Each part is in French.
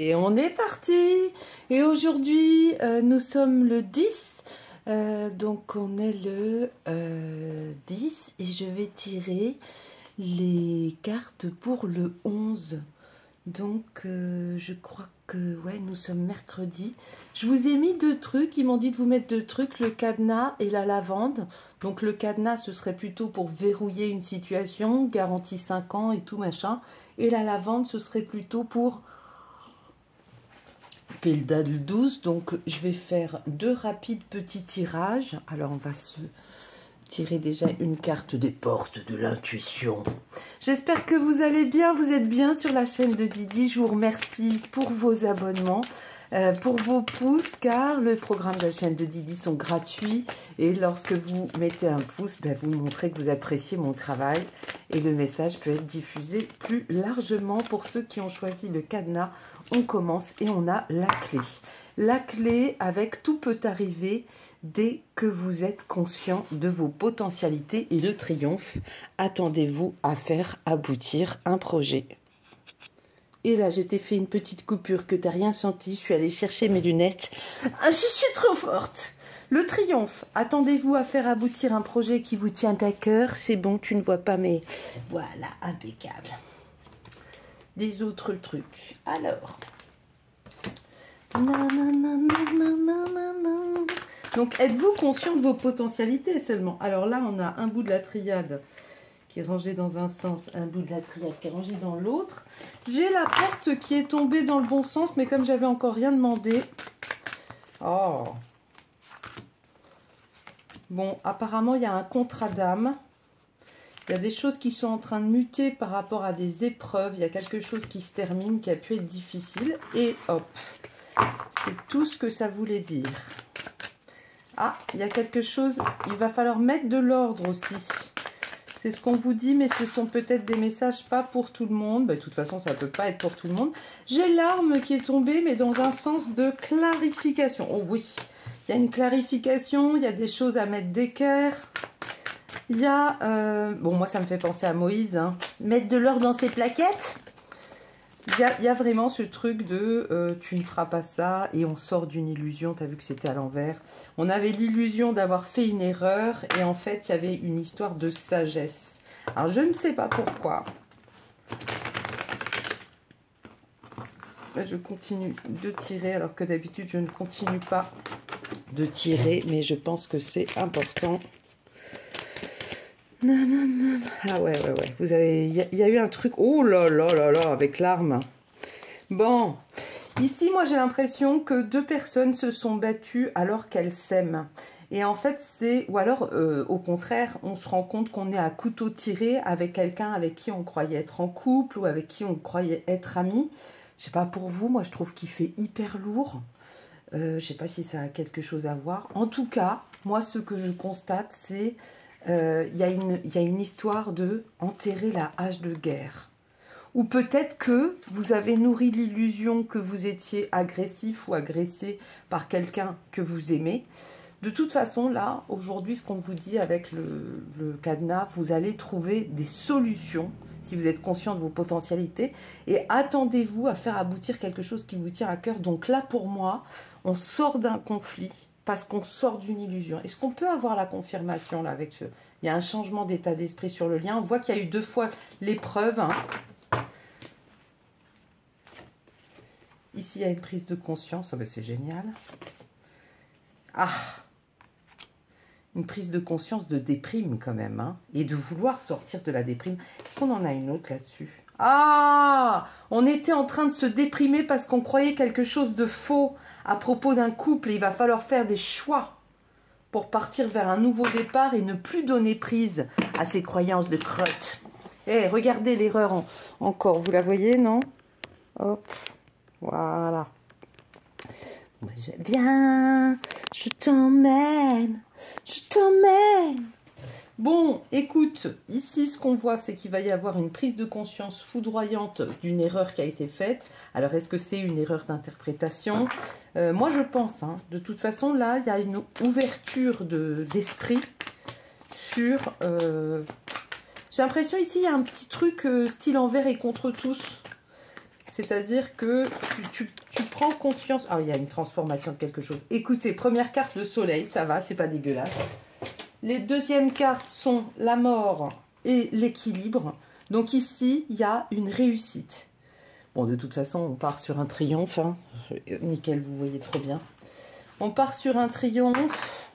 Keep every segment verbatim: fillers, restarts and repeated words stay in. Et on est parti. Et aujourd'hui, euh, nous sommes le dix. Euh, donc, on est le euh, dix. Et je vais tirer les cartes pour le onze. Donc, euh, je crois que ouais, nous sommes mercredi. Je vous ai mis deux trucs. Ils m'ont dit de vous mettre deux trucs, le cadenas et la lavande. Donc, le cadenas, ce serait plutôt pour verrouiller une situation, garantie cinq ans et tout machin. Et la lavande, ce serait plutôt pour... Példal douze, donc je vais faire deux rapides petits tirages. Alors on va se tirer déjà une carte des portes de l'intuition. J'espère que vous allez bien, vous êtes bien sur la chaîne de Didi. Je vous remercie pour vos abonnements, euh, pour vos pouces, car le programme de la chaîne de Didi sont gratuits. Et lorsque vous mettez un pouce, ben, vous montrez que vous appréciez mon travail. Et le message peut être diffusé plus largement pour ceux qui ont choisi le cadenas. On commence et on a la clé. La clé avec tout peut arriver dès que vous êtes conscient de vos potentialités et le triomphe. Attendez-vous à faire aboutir un projet. Et là, j'ai fait une petite coupure que t'as rien senti. Je suis allée chercher mes lunettes. Ah, je suis trop forte. Le triomphe. Attendez-vous à faire aboutir un projet qui vous tient à cœur. C'est bon, tu ne vois pas, mais voilà, impeccable. Des autres trucs. Alors. Donc, êtes-vous conscient de vos potentialités seulement? Alors là, on a un bout de la triade qui est rangé dans un sens, un bout de la triade qui est rangé dans l'autre. J'ai la porte qui est tombée dans le bon sens, mais comme j'avais encore rien demandé... Oh. Bon, apparemment, il y a un contrat d'âme. Il y a des choses qui sont en train de muter par rapport à des épreuves. Il y a quelque chose qui se termine, qui a pu être difficile. Et hop, c'est tout ce que ça voulait dire. Ah, il y a quelque chose, il va falloir mettre de l'ordre aussi. C'est ce qu'on vous dit, mais ce sont peut-être des messages pas pour tout le monde. Ben, de toute façon, ça ne peut pas être pour tout le monde. J'ai l'arme qui est tombée, mais dans un sens de clarification. Oh oui, il y a une clarification, il y a des choses à mettre d'équerre. Il y a, euh, bon moi ça me fait penser à Moïse, hein. Mettre de l'or dans ses plaquettes. Il y a, il y a vraiment ce truc de euh, tu ne feras pas ça et on sort d'une illusion, t'as vu que c'était à l'envers. On avait l'illusion d'avoir fait une erreur et en fait il y avait une histoire de sagesse. Alors je ne sais pas pourquoi. Là, je continue de tirer alors que d'habitude je ne continue pas de tirer, mais je pense que c'est important. Non, non, non. Ah ouais, ouais, ouais. Vous avez... Il y, y a eu un truc... Oh là là là là, avec l'arme. Bon. Ici, moi, j'ai l'impression que deux personnes se sont battues alors qu'elles s'aiment. Et en fait, c'est... Ou alors, euh, au contraire, on se rend compte qu'on est à couteau tiré avec quelqu'un avec qui on croyait être en couple ou avec qui on croyait être ami. Je sais pas pour vous, moi, je trouve qu'il fait hyper lourd. Euh, je sais pas si ça a quelque chose à voir. En tout cas, moi, ce que je constate, c'est... Il euh, y, y a une histoire de enterrer la hache de guerre. Ou peut-être que vous avez nourri l'illusion que vous étiez agressif ou agressé par quelqu'un que vous aimez. De toute façon, là, aujourd'hui, ce qu'on vous dit avec le, le cadenas, vous allez trouver des solutions si vous êtes conscient de vos potentialités. Et attendez-vous à faire aboutir quelque chose qui vous tient à cœur. Donc là, pour moi, on sort d'un conflit. Parce qu'on sort d'une illusion. Est-ce qu'on peut avoir la confirmation là avec ce... Il y a un changement d'état d'esprit sur le lien. On voit qu'il y a eu deux fois l'épreuve. Hein. Ici, il y a une prise de conscience. Oh, ben, c'est génial. Ah, une prise de conscience de déprime quand même. Hein. Et de vouloir sortir de la déprime. Est-ce qu'on en a une autre là-dessus? Ah, on était en train de se déprimer parce qu'on croyait quelque chose de faux à propos d'un couple et il va falloir faire des choix pour partir vers un nouveau départ et ne plus donner prise à ces croyances de crotte. Eh, hey, regardez l'erreur en, encore, vous la voyez, non? Hop, voilà. Je viens, je t'emmène, je t'emmène. Bon, écoute, ici, ce qu'on voit, c'est qu'il va y avoir une prise de conscience foudroyante d'une erreur qui a été faite. Alors, est-ce que c'est une erreur d'interprétation? euh, Moi, je pense. Hein, de toute façon, là, il y a une ouverture de, d'esprit sur... Euh, j'ai l'impression, ici, il y a un petit truc euh, style envers et contre tous. C'est-à-dire que tu, tu, tu prends conscience... Ah, il y a une transformation de quelque chose. Écoutez, première carte, le soleil, ça va, c'est pas dégueulasse. Les deuxièmes cartes sont la mort et l'équilibre. Donc ici, il y a une réussite. Bon, de toute façon, on part sur un triomphe. Hein. Nickel, vous voyez trop bien. On part sur un triomphe.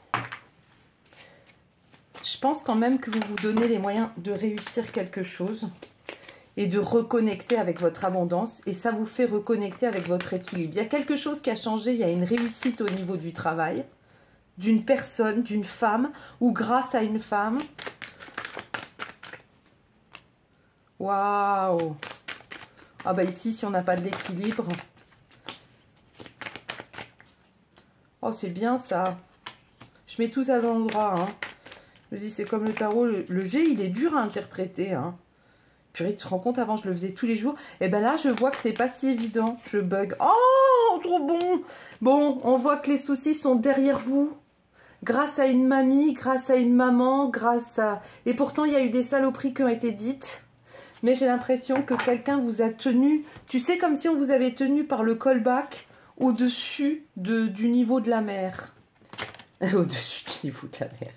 Je pense quand même que vous vous donnez les moyens de réussir quelque chose et de reconnecter avec votre abondance. Et ça vous fait reconnecter avec votre équilibre. Il y a quelque chose qui a changé. Il y a une réussite au niveau du travail, d'une personne, d'une femme, ou grâce à une femme. Waouh! Ah bah ici, si on n'a pas de l'équilibre... Oh, c'est bien ça. Je mets tout à l'endroit, hein. Je dis, c'est comme le tarot, le, le jet, il est dur à interpréter, hein. Purée, tu te rends compte, avant, je le faisais tous les jours. Et ben là, je vois que c'est pas si évident. Je bug. Oh, trop bon! Bon, on voit que les soucis sont derrière vous. Grâce à une mamie, grâce à une maman, grâce à... Et pourtant, il y a eu des saloperies qui ont été dites. Mais j'ai l'impression que quelqu'un vous a tenu... Tu sais, comme si on vous avait tenu par le callback... Au-dessus de, du niveau de la mer. Au-dessus du niveau de la mer.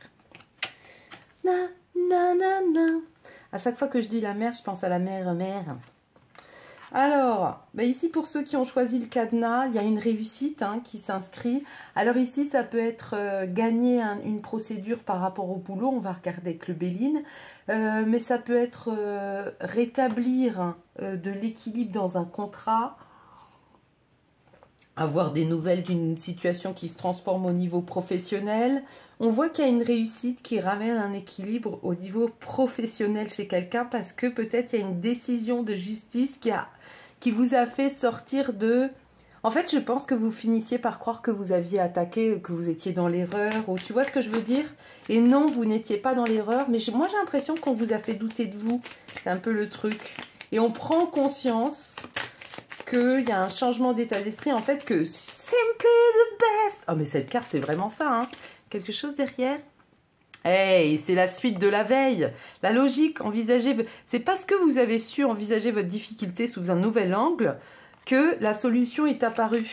Na, na, na, na. À chaque fois que je dis la mer, je pense à la mer, mer. Alors, bah ici, pour ceux qui ont choisi le cadenas, il y a une réussite hein, qui s'inscrit. Alors ici, ça peut être euh, gagner un, une procédure par rapport au boulot. On va regarder avec le Béline. Euh, mais ça peut être euh, rétablir euh, de l'équilibre dans un contrat. Avoir des nouvelles d'une situation qui se transforme au niveau professionnel. On voit qu'il y a une réussite qui ramène un équilibre au niveau professionnel chez quelqu'un parce que peut-être il y a une décision de justice qui, a, qui vous a fait sortir de... En fait, je pense que vous finissiez par croire que vous aviez attaqué, que vous étiez dans l'erreur, ou tu vois ce que je veux dire? Et non, vous n'étiez pas dans l'erreur, mais moi j'ai l'impression qu'on vous a fait douter de vous. C'est un peu le truc. Et on prend conscience... qu'il y a un changement d'état d'esprit, en fait, que simply the best. Oh, mais cette carte, c'est vraiment ça, hein. Quelque chose derrière. Hey, c'est la suite de la veille. La logique, envisagez... C'est parce que vous avez su envisager votre difficulté sous un nouvel angle que la solution est apparue.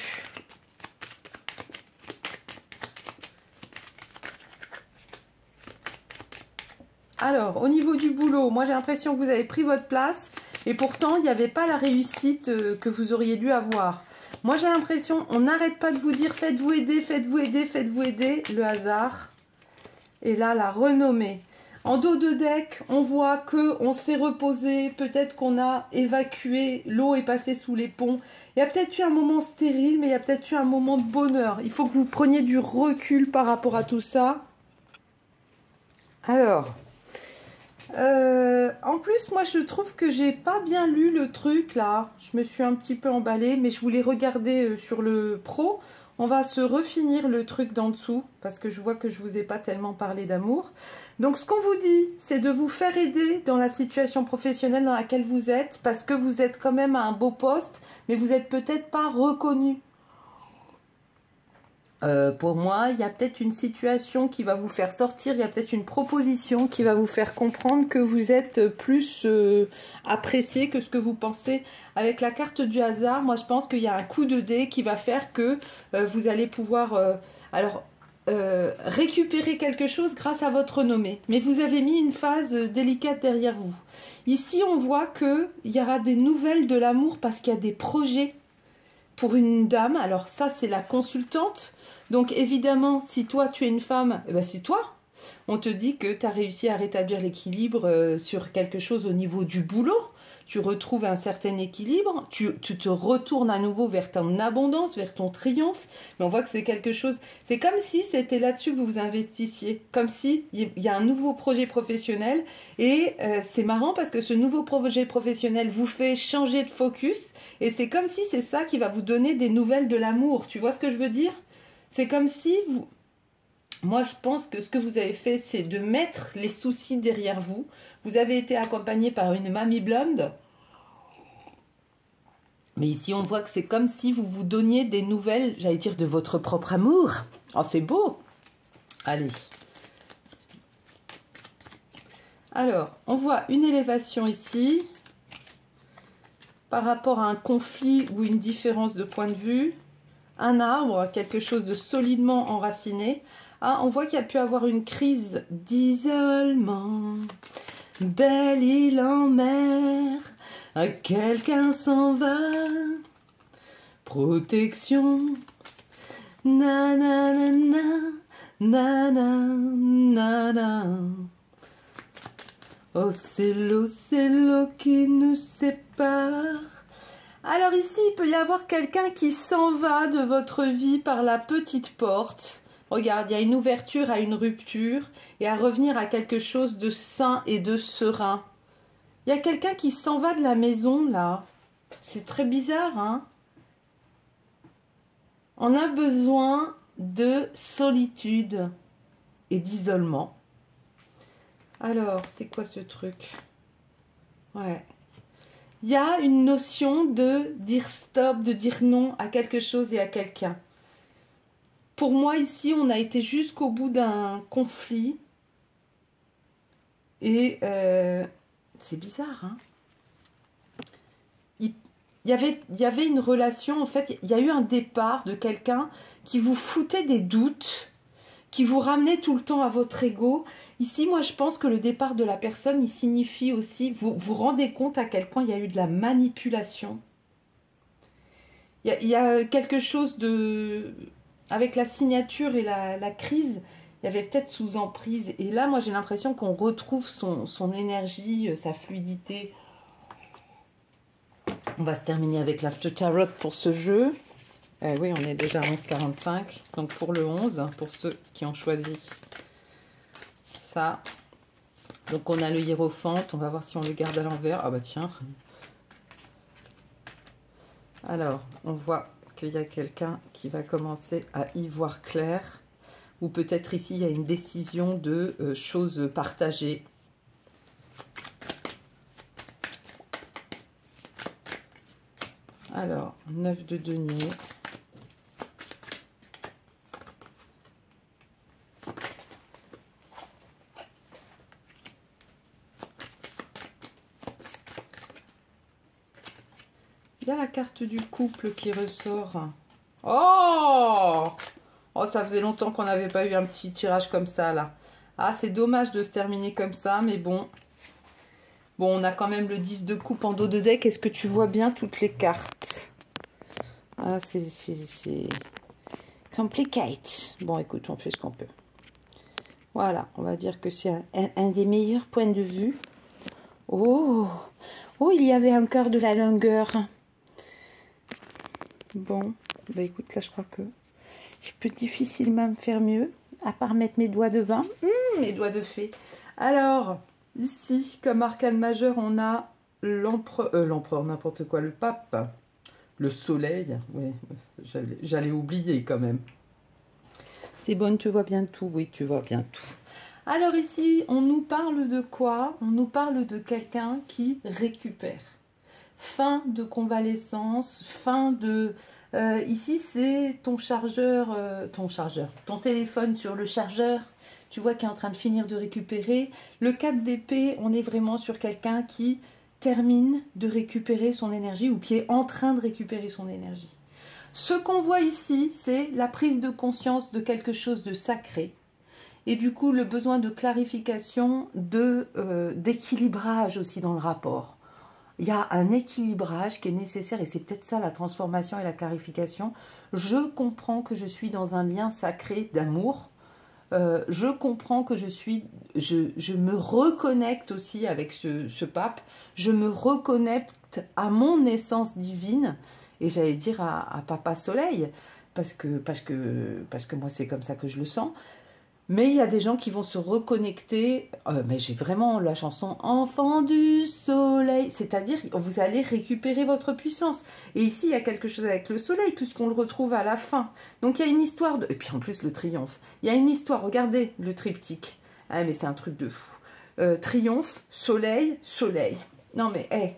Alors, au niveau du boulot, moi, j'ai l'impression que vous avez pris votre place. Et pourtant, il n'y avait pas la réussite que vous auriez dû avoir. Moi, j'ai l'impression, on n'arrête pas de vous dire, faites-vous aider, faites-vous aider, faites-vous aider. Le hasard. Et là, la renommée. En dos de deck, on voit qu'on s'est reposé. Peut-être qu'on a évacué. L'eau est passée sous les ponts. Il y a peut-être eu un moment stérile, mais il y a peut-être eu un moment de bonheur. Il faut que vous preniez du recul par rapport à tout ça. Alors... Euh, en plus, moi, je trouve que j'ai pas bien lu le truc, là. Je me suis un petit peu emballée, mais je voulais regarder euh, sur le pro. On va se refinir le truc d'en dessous, parce que je vois que je vous ai pas tellement parlé d'amour. Donc, ce qu'on vous dit, c'est de vous faire aider dans la situation professionnelle dans laquelle vous êtes, parce que vous êtes quand même à un beau poste, mais vous n'êtes peut-être pas reconnu. Euh, pour moi, il y a peut-être une situation qui va vous faire sortir, il y a peut-être une proposition qui va vous faire comprendre que vous êtes plus euh, apprécié que ce que vous pensez. Avec la carte du hasard, moi je pense qu'il y a un coup de dé qui va faire que euh, vous allez pouvoir euh, alors, euh, récupérer quelque chose grâce à votre renommée. Mais vous avez mis une phase délicate derrière vous. Ici, on voit qu'il y aura des nouvelles de l'amour parce qu'il y a des projets pour une dame. Alors ça, c'est la consultante. Donc évidemment, si toi tu es une femme, eh ben, c'est toi. On te dit que tu as réussi à rétablir l'équilibre euh, sur quelque chose au niveau du boulot. Tu retrouves un certain équilibre. Tu, tu te retournes à nouveau vers ton abondance, vers ton triomphe. Mais on voit que c'est quelque chose... C'est comme si c'était là-dessus que vous vous investissiez. Comme si il y a un nouveau projet professionnel. Et euh, c'est marrant parce que ce nouveau projet professionnel vous fait changer de focus. Et c'est comme si c'est ça qui va vous donner des nouvelles de l'amour. Tu vois ce que je veux dire ? C'est comme si, vous... moi je pense que ce que vous avez fait, c'est de mettre les soucis derrière vous. Vous avez été accompagné par une mamie blonde. Mais ici on voit que c'est comme si vous vous donniez des nouvelles, j'allais dire, de votre propre amour. Oh, c'est beau. Allez. Alors, on voit une élévation ici. par rapport à un conflit ou une différence de point de vue, un arbre, quelque chose de solidement enraciné. Ah, on voit qu'il y a pu avoir une crise d'isolement. Belle île en mer, quelqu'un s'en va. Protection. Na na na na, na na na. Oh, c'est l'eau, c'est l'eau qui nous sépare. Alors ici, il peut y avoir quelqu'un qui s'en va de votre vie par la petite porte. Regarde, il y a une ouverture à une rupture et à revenir à quelque chose de sain et de serein. Il y a quelqu'un qui s'en va de la maison, là. C'est très bizarre, hein? On a besoin de solitude et d'isolement. Alors, c'est quoi ce truc? Ouais. Il y a une notion de dire stop, de dire non à quelque chose et à quelqu'un. Pour moi, ici, on a été jusqu'au bout d'un conflit. Et euh, c'est bizarre, hein? Il y avait, il y avait une relation, en fait, il y a eu un départ de quelqu'un qui vous foutait des doutes, qui vous ramenait tout le temps à votre ego. Ici, moi, je pense que le départ de la personne, il signifie aussi, vous vous rendez compte à quel point il y a eu de la manipulation. Il y a, il y a quelque chose de... Avec la signature et la, la crise, il y avait peut-être sous emprise. Et là, moi, j'ai l'impression qu'on retrouve son, son énergie, sa fluidité. On va se terminer avec l'After Tarot pour ce jeu. Euh, oui, on est déjà à onze quarante-cinq. Donc pour le onze, pour ceux qui ont choisi ça. Donc on a le hiérophante. On va voir si on le garde à l'envers. Ah bah tiens. Alors, on voit qu'il y a quelqu'un qui va commencer à y voir clair. Ou peut-être ici, il y a une décision de euh, choses partagées. Alors, neuf de denier. Il y a la carte du couple qui ressort. Oh! Oh, ça faisait longtemps qu'on n'avait pas eu un petit tirage comme ça, là. Ah, c'est dommage de se terminer comme ça, mais bon. Bon, on a quand même le dix de coupe en dos de deck. Est-ce que tu vois bien toutes les cartes? Ah, c'est... compliqué. Bon, écoute, on fait ce qu'on peut. Voilà, on va dire que c'est un, un, un des meilleurs points de vue. Oh, oh, il y avait encore de la longueur. Bon, bah écoute, là, je crois que je peux difficilement me faire mieux, à part mettre mes doigts de vin. Mmh, mes doigts de fée. Alors... Ici, comme arcane majeur, on a l'empereur, euh, l'empereur, n'importe quoi, le pape, le soleil. Oui, j'allais oublier quand même. C'est bon, tu vois bien tout. Oui, tu vois bien tout. Alors ici, on nous parle de quoi? On nous parle de quelqu'un qui récupère. Fin de convalescence, fin de... Euh, ici, c'est ton chargeur, euh, ton chargeur, ton téléphone sur le chargeur. Tu vois qu'il est en train de finir de récupérer. Le quatre d'épée, on est vraiment sur quelqu'un qui termine de récupérer son énergie ou qui est en train de récupérer son énergie. Ce qu'on voit ici, c'est la prise de conscience de quelque chose de sacré et du coup le besoin de clarification, de, euh, d'équilibrage aussi dans le rapport. Il y a un équilibrage qui est nécessaire et c'est peut-être ça la transformation et la clarification. Je comprends que je suis dans un lien sacré d'amour. Euh, je comprends que je suis, je, je me reconnecte aussi avec ce, ce pape, je me reconnecte à mon essence divine, et j'allais dire à, à Papa Soleil, parce que, parce que, parce que moi c'est comme ça que je le sens, mais il y a des gens qui vont se reconnecter, euh, mais j'ai vraiment la chanson « Enfant du soleil », c'est-à-dire vous allez récupérer votre puissance. Et ici, il y a quelque chose avec le soleil, puisqu'on le retrouve à la fin. Donc, il y a une histoire de... Et puis, en plus, le triomphe. Il y a une histoire, regardez le triptyque. Ah, mais c'est un truc de fou. Euh, triomphe, soleil, soleil. Non, mais, hé hey.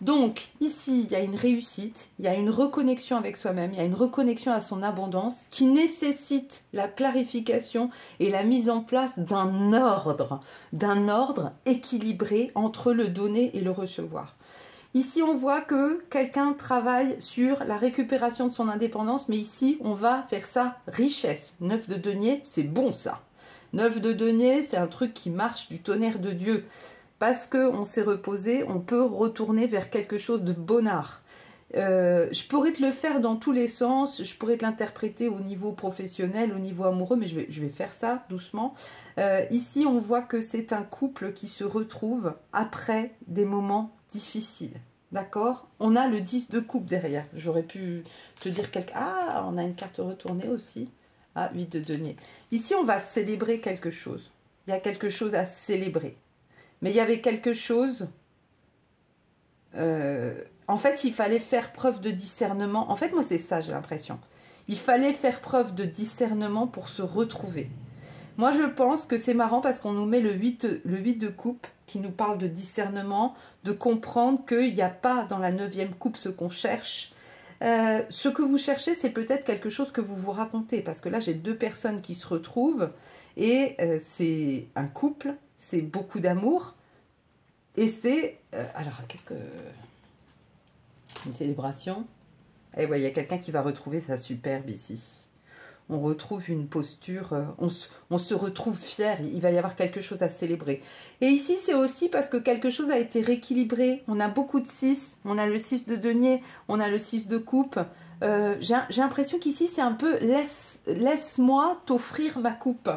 Donc, ici, il y a une réussite, il y a une reconnexion avec soi-même, il y a une reconnexion à son abondance qui nécessite la clarification et la mise en place d'un ordre, d'un ordre équilibré entre le donner et le recevoir. Ici, on voit que quelqu'un travaille sur la récupération de son indépendance, mais ici, on va faire ça richesse. neuf de denier, c'est bon ça. neuf de denier, c'est un truc qui marche du tonnerre de Dieu. Parce qu'on s'est reposé, on peut retourner vers quelque chose de bonnard. Euh, je pourrais te le faire dans tous les sens, je pourrais te l'interpréter au niveau professionnel, au niveau amoureux, mais je vais, je vais faire ça doucement. Euh, ici, on voit que c'est un couple qui se retrouve après des moments difficiles. D'accord? On a le dix de coupe derrière. J'aurais pu te dire quelque... Ah, on a une carte retournée aussi. Ah, huit de denier. Ici, on va célébrer quelque chose. Il y a quelque chose à célébrer. Mais il y avait quelque chose... Euh, en fait, il fallait faire preuve de discernement. En fait, moi, c'est ça, j'ai l'impression. Il fallait faire preuve de discernement pour se retrouver. Moi, je pense que c'est marrant parce qu'on nous met le huit, le huit de coupe qui nous parle de discernement, de comprendre qu'il n'y a pas dans la neuvième coupe ce qu'on cherche. Euh, ce que vous cherchez, c'est peut-être quelque chose que vous vous racontez. Parce que là, j'ai deux personnes qui se retrouvent et euh, c'est un couple, c'est beaucoup d'amour. Et c'est... Euh, alors, qu'est-ce que... Une célébration. Et ouais, il y a quelqu'un qui va retrouver sa superbe ici. On retrouve une posture... Euh, on, se, on se retrouve fier. Il va y avoir quelque chose à célébrer. Et ici, c'est aussi parce que quelque chose a été rééquilibré. On a beaucoup de six. On a le six de denier. On a le six de coupe. Euh, j'ai l'impression qu'ici, c'est un peu... Laisse, laisse-moi t'offrir ma coupe.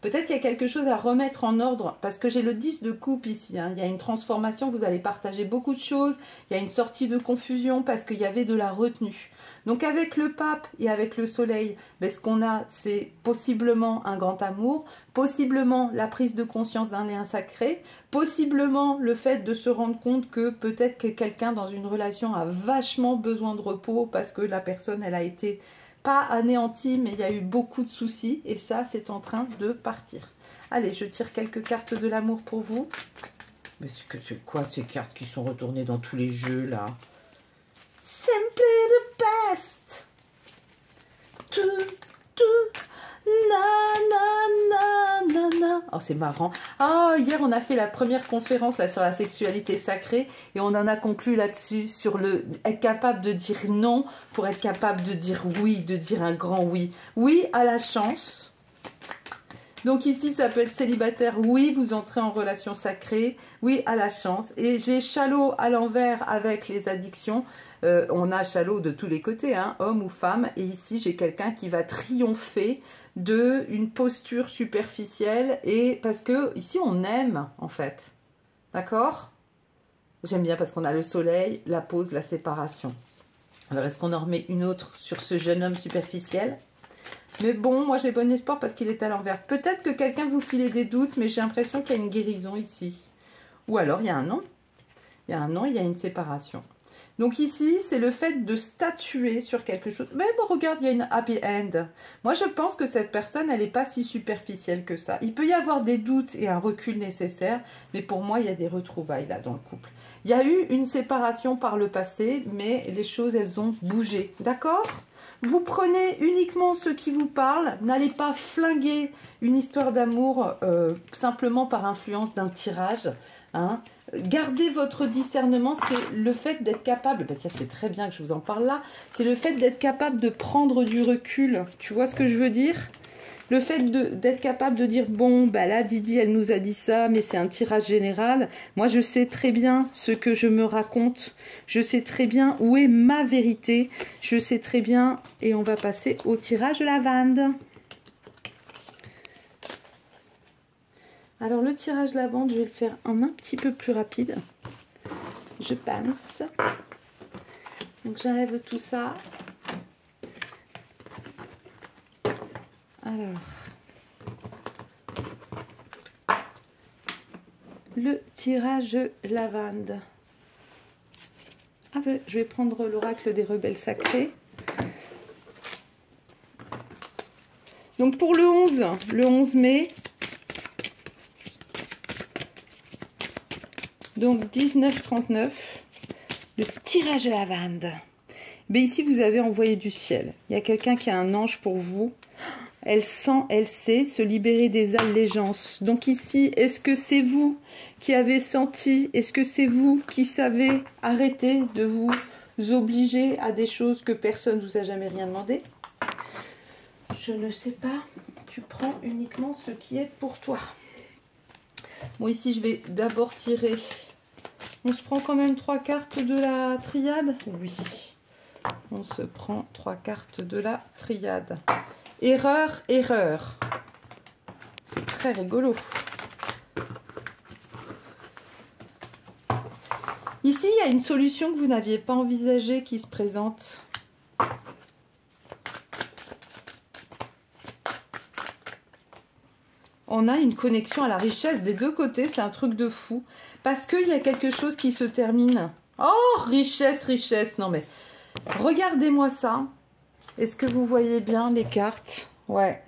Peut-être qu'il y a quelque chose à remettre en ordre, parce que j'ai le dix de coupe ici, hein. Il y a une transformation, vous allez partager beaucoup de choses, il y a une sortie de confusion, parce qu'il y avait de la retenue. Donc avec le pape et avec le soleil, ben, ce qu'on a, c'est possiblement un grand amour, possiblement la prise de conscience d'un lien sacré, possiblement le fait de se rendre compte que peut-être que quelqu'un dans une relation a vachement besoin de repos, parce que la personne, elle a été... pas anéanti, mais il y a eu beaucoup de soucis. Et ça, c'est en train de partir. Allez, je tire quelques cartes de l'amour pour vous. Mais c'est quoi ces cartes qui sont retournées dans tous les jeux, là? Simply the best. Tout, tout, na, na, na, na, na. Oh, c'est marrant. Ah, oh, hier, on a fait la première conférence là, sur la sexualité sacrée. Et on en a conclu là-dessus, sur le être capable de dire non pour être capable de dire oui, de dire un grand oui. Oui à la chance. Donc ici, ça peut être célibataire. Oui, vous entrez en relation sacrée. Oui à la chance. Et j'ai Chalot à l'envers avec les addictions. Euh, on a Chalot de tous les côtés, hein, homme ou femme. Et ici, j'ai quelqu'un qui va triompher de une posture superficielle, et parce que ici on aime en fait, d'accord? J'aime bien parce qu'on a le soleil, la pause, la séparation. Alors est-ce qu'on en remet une autre sur ce jeune homme superficiel? Mais bon, moi j'ai bon espoir parce qu'il est à l'envers. Peut-être que quelqu'un vous filait des doutes, mais j'ai l'impression qu'il y a une guérison ici. Ou alors il y a un non, il y a un non, il y a une séparation. Donc ici, c'est le fait de statuer sur quelque chose. Mais bon, regarde, il y a une happy end. Moi, je pense que cette personne, elle n'est pas si superficielle que ça. Il peut y avoir des doutes et un recul nécessaire, mais pour moi, il y a des retrouvailles là dans le couple. Il y a eu une séparation par le passé, mais les choses, elles ont bougé. D'accord ? Vous prenez uniquement ce qui vous parle. N'allez pas flinguer une histoire d'amour euh, simplement par influence d'un tirage, hein. Gardez votre discernement, c'est le fait d'être capable, bah tiens c'est très bien que je vous en parle là, c'est le fait d'être capable de prendre du recul, tu vois ce que je veux dire? Le fait d'être capable de dire, bon, bah là Didi elle nous a dit ça, mais c'est un tirage général, moi je sais très bien ce que je me raconte, je sais très bien où est ma vérité, je sais très bien, et on va passer au tirage de lavande. Alors, le tirage lavande, je vais le faire en un petit peu plus rapide, je pense. Donc, j'enlève tout ça. Alors, le tirage lavande. Ah ben, je vais prendre l'oracle des rebelles sacrés. Donc, pour le onze, le onze mai... Donc, dix-neuf trente-neuf, le tirage à la lavande. Mais ici, vous avez envoyé du ciel. Il y a quelqu'un qui a un ange pour vous. Elle sent, elle sait se libérer des allégeances. Donc ici, est-ce que c'est vous qui avez senti? Est-ce que c'est vous qui savez arrêter de vous obliger à des choses que personne ne vous a jamais rien demandé? Je ne sais pas. Tu prends uniquement ce qui est pour toi. Bon, ici, je vais d'abord tirer. On se prend quand même trois cartes de la triade? Oui. On se prend trois cartes de la triade. Erreur, erreur. C'est très rigolo. Ici, il y a une solution que vous n'aviez pas envisagée qui se présente. On a une connexion à la richesse des deux côtés. C'est un truc de fou. Parce qu'il y a quelque chose qui se termine. Oh, richesse, richesse. Non mais, regardez-moi ça. Est-ce que vous voyez bien les cartes? Ouais.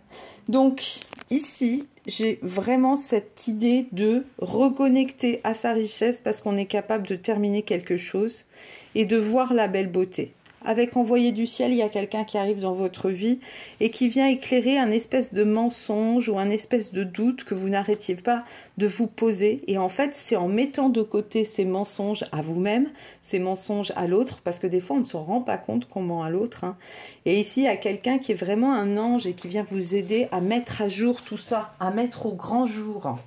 Donc, ici, j'ai vraiment cette idée de reconnecter à sa richesse parce qu'on est capable de terminer quelque chose et de voir la belle beauté. Avec envoyé du ciel, il y a quelqu'un qui arrive dans votre vie et qui vient éclairer un espèce de mensonge ou un espèce de doute que vous n'arrêtiez pas de vous poser. Et en fait, c'est en mettant de côté ces mensonges à vous-même, ces mensonges à l'autre, parce que des fois, on ne se rend pas compte qu'on ment à l'autre, hein. Et ici, il y a quelqu'un qui est vraiment un ange et qui vient vous aider à mettre à jour tout ça, à mettre au grand jour.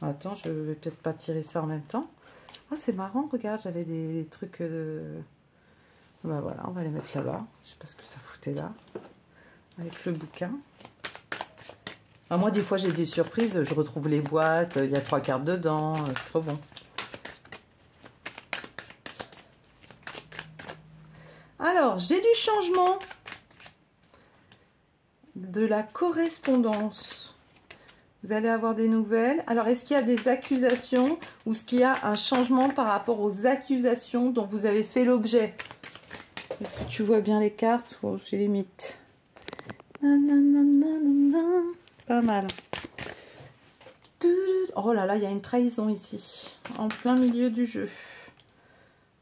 Attends, je vais peut-être pas tirer ça en même temps. Ah, c'est marrant, regarde, j'avais des trucs... de... Ben voilà, on va les mettre là-bas. Je sais pas ce que ça foutait là. Avec le bouquin. Alors moi, des fois, j'ai des surprises. Je retrouve les boîtes. Il y a trois cartes dedans. C'est trop bon. Alors, j'ai du changement. De la correspondance. Vous allez avoir des nouvelles. Alors, est-ce qu'il y a des accusations ou est-ce qu'il y a un changement par rapport aux accusations dont vous avez fait l'objet ? Est-ce que tu vois bien les cartes? Oh, c'est limite. Pas mal. Oh là là, il y a une trahison ici. En plein milieu du jeu.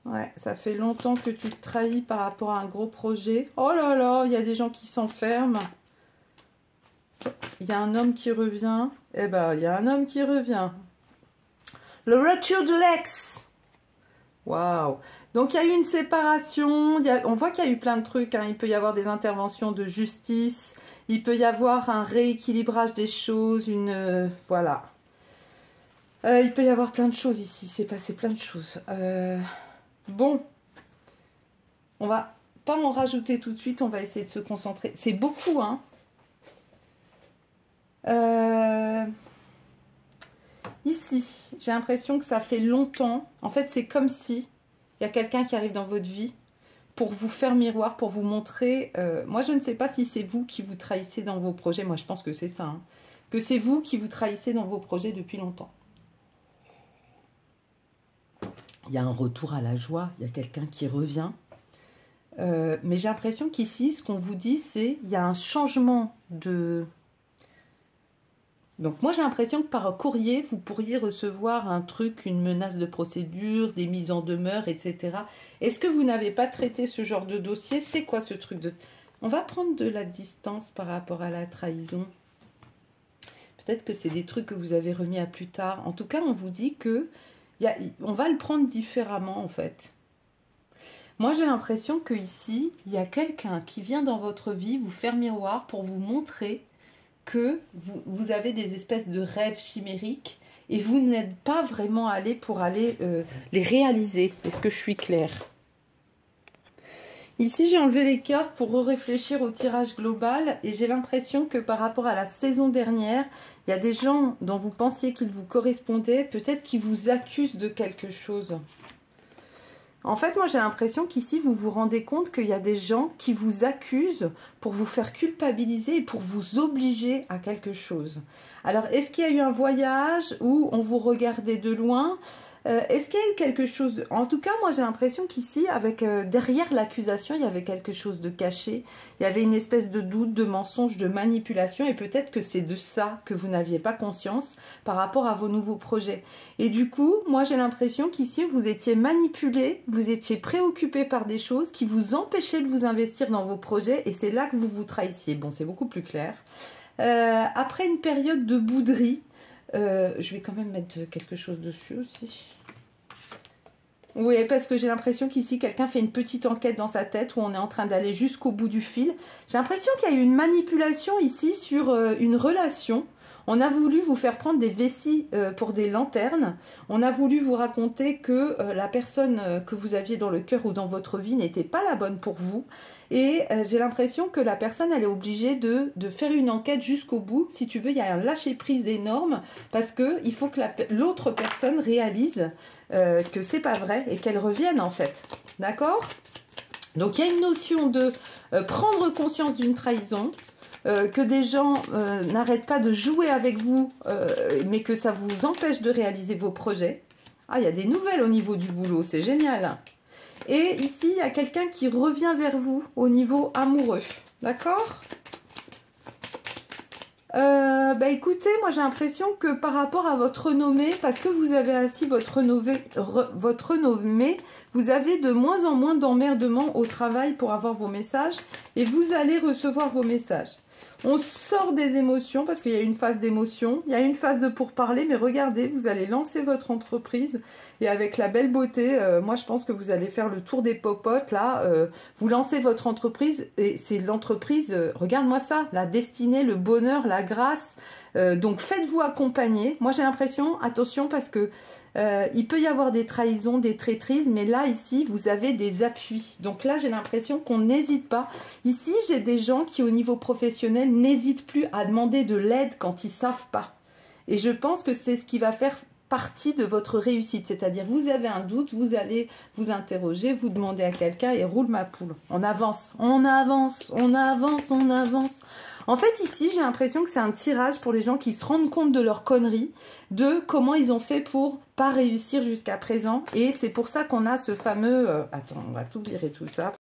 Ouais, ça fait longtemps que tu te trahis par rapport à un gros projet. Oh là là, il y a des gens qui s'enferment. Il y a un homme qui revient. Eh ben, il y a un homme qui revient. Le retour de l'ex. Waouh! Donc, il y a eu une séparation, il y a, on voit qu'il y a eu plein de trucs, hein. Il peut y avoir des interventions de justice, il peut y avoir un rééquilibrage des choses, une... Euh, voilà. Euh, il peut y avoir plein de choses ici, il s'est passé plein de choses. Euh, bon, on va pas en rajouter tout de suite, on va essayer de se concentrer. C'est beaucoup, hein. Euh... Ici, j'ai l'impression que ça fait longtemps. En fait, c'est comme si... il y a quelqu'un qui arrive dans votre vie pour vous faire miroir, pour vous montrer. Euh, moi, je ne sais pas si c'est vous qui vous trahissez dans vos projets. Moi, je pense que c'est ça. Hein. Que c'est vous qui vous trahissez dans vos projets depuis longtemps. Il y a un retour à la joie. Il y a quelqu'un qui revient. Euh, mais j'ai l'impression qu'ici, ce qu'on vous dit, c'est il y a un changement de... Donc moi j'ai l'impression que par courrier, vous pourriez recevoir un truc, une menace de procédure, des mises en demeure, et cetera. Est-ce que vous n'avez pas traité ce genre de dossier? C'est quoi ce truc de... On va prendre de la distance par rapport à la trahison. Peut-être que c'est des trucs que vous avez remis à plus tard. En tout cas, on vous dit que y a... on va le prendre différemment en fait. Moi j'ai l'impression qu'ici, il y a quelqu'un qui vient dans votre vie vous faire miroir pour vous montrer... que vous, vous avez des espèces de rêves chimériques et vous n'êtes pas vraiment allé pour aller euh, les réaliser. Est-ce que je suis claire? Ici, j'ai enlevé les cartes pour réfléchir au tirage global et j'ai l'impression que par rapport à la saison dernière, il y a des gens dont vous pensiez qu'ils vous correspondaient, peut-être qu'ils vous accusent de quelque chose. En fait, moi, j'ai l'impression qu'ici, vous vous rendez compte qu'il y a des gens qui vous accusent pour vous faire culpabiliser et pour vous obliger à quelque chose. Alors, est-ce qu'il y a eu un voyage où on vous regardait de loin? Euh, Est-ce qu'il y a eu quelque chose... De... En tout cas, moi, j'ai l'impression qu'ici, avec euh, derrière l'accusation, il y avait quelque chose de caché. Il y avait une espèce de doute, de mensonge, de manipulation. Et peut-être que c'est de ça que vous n'aviez pas conscience par rapport à vos nouveaux projets. Et du coup, moi, j'ai l'impression qu'ici, vous étiez manipulé, vous étiez préoccupé par des choses qui vous empêchaient de vous investir dans vos projets. Et c'est là que vous vous trahissiez. Bon, c'est beaucoup plus clair. Euh, après une période de bouderie, Euh, je vais quand même mettre quelque chose dessus aussi. Oui, parce que j'ai l'impression qu'ici, quelqu'un fait une petite enquête dans sa tête où on est en train d'aller jusqu'au bout du fil. J'ai l'impression qu'il y a eu une manipulation ici sur euh, une relation. On a voulu vous faire prendre des vessies euh, pour des lanternes. On a voulu vous raconter que euh, la personne euh, que vous aviez dans le cœur ou dans votre vie n'était pas la bonne pour vous. Et euh, j'ai l'impression que la personne, elle est obligée de, de faire une enquête jusqu'au bout. Si tu veux, il y a un lâcher-prise énorme parce qu'il faut que la, l'autre personne réalise euh, que c'est pas vrai et qu'elle revienne en fait. D'accord? Donc, il y a une notion de euh, prendre conscience d'une trahison. Euh, que des gens euh, n'arrêtent pas de jouer avec vous, euh, mais que ça vous empêche de réaliser vos projets. Ah, il y a des nouvelles au niveau du boulot, c'est génial. Et ici, il y a quelqu'un qui revient vers vous au niveau amoureux, d'accord ? Euh, bah écoutez, moi j'ai l'impression que par rapport à votre renommée, parce que vous avez assis votre renommée, re, votre renommée, vous avez de moins en moins d'emmerdement au travail pour avoir vos messages et vous allez recevoir vos messages. On sort des émotions parce qu'il y a une phase d'émotion, il y a une phase de pourparler, mais regardez, vous allez lancer votre entreprise et avec la belle beauté, euh, moi je pense que vous allez faire le tour des popotes là, euh, vous lancez votre entreprise et c'est l'entreprise, euh, regarde-moi ça, la destinée, le bonheur, la grâce, euh, donc faites-vous accompagner. Moi j'ai l'impression, attention parce que Euh, il peut y avoir des trahisons, des traîtrises, mais là, ici, vous avez des appuis. Donc là, j'ai l'impression qu'on n'hésite pas. Ici, j'ai des gens qui, au niveau professionnel, n'hésitent plus à demander de l'aide quand ils ne savent pas. Et je pense que c'est ce qui va faire partie de votre réussite. C'est-à-dire, vous avez un doute, vous allez vous interroger, vous demander à quelqu'un et roule ma poule. On avance, on avance, on avance, on avance. En fait, ici, j'ai l'impression que c'est un tirage pour les gens qui se rendent compte de leur connerie, de comment ils ont fait pour pas réussir jusqu'à présent. Et c'est pour ça qu'on a ce fameux... Euh, attends, on va tout virer tout ça.